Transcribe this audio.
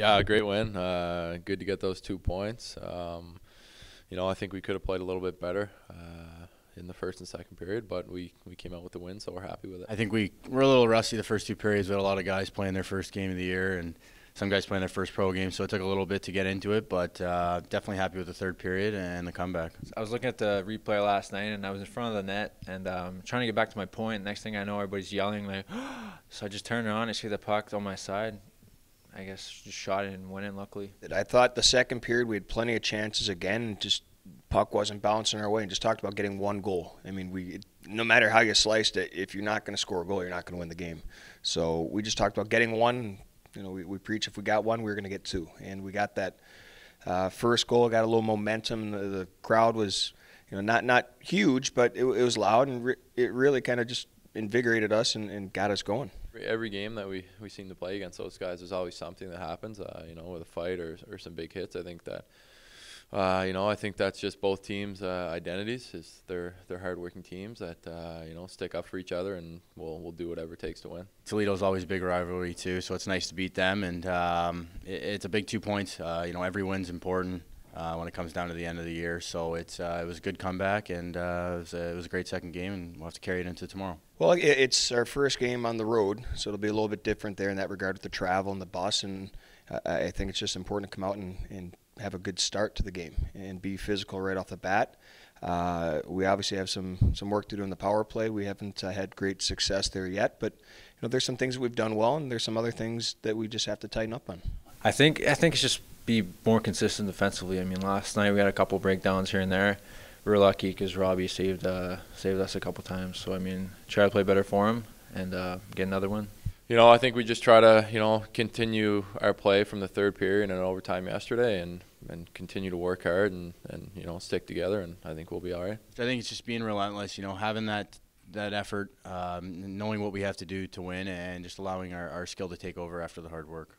Yeah, great win. Good to get those 2 points. You know, I think we could have played a little bit better in the first and second period, but we came out with the win, so we're happy with it. I think we're a little rusty the first two periods. We had a lot of guys playing their first game of the year and some guys playing their first pro game, so it took a little bit to get into it, but definitely happy with the third period and the comeback. I was looking at the replay last night, and I was in front of the net, and trying to get back to my point. Next thing I know, everybody's yelling, like, oh! So I just turned it on, I see the puck on my side. I guess just shot it and went in, luckily. I thought the second period we had plenty of chances again, and just puck wasn't bouncing our way, and just talked about getting one goal. I mean, no matter how you sliced it, if you're not going to score a goal, you're not going to win the game. So we just talked about getting one. You know, we preach if we got one, we were going to get two. And we got that first goal, got a little momentum. The crowd was, you know, not huge, but it was loud, and it really kind of just invigorated us and got us going. Every game that we seem to play against those guys, there's always something that happens, you know, with a fight or some big hits. I think that, you know, I think that's just both teams' identities. Is they're hardworking teams that you know, stick up for each other, and we'll do whatever it takes to win. Toledo's always a big rivalry too, so it's nice to beat them, and it's a big 2 points. You know, every win's important when it comes down to the end of the year. So it was a good comeback, and it was a great second game, and we'll have to carry it into tomorrow. Well, it's our first game on the road, so it'll be a little bit different there in that regard with the travel and the bus, and I think it's just important to come out and have a good start to the game and be physical right off the bat. We obviously have some work to do in the power play. We haven't had great success there yet, but you know, there's some things that we've done well, and there's some other things that we just have to tighten up on. I think it's just be more consistent defensively. I mean, last night we had a couple breakdowns here and there. We were lucky because Robbie saved us a couple times. So I mean, try to play better for him and get another one. You know, I think we just try to, you know, continue our play from the third period and overtime yesterday, and continue to work hard and you know, stick together, and I think we'll be all right. I think it's just being relentless, you know, having that effort, knowing what we have to do to win, and just allowing our skill to take over after the hard work.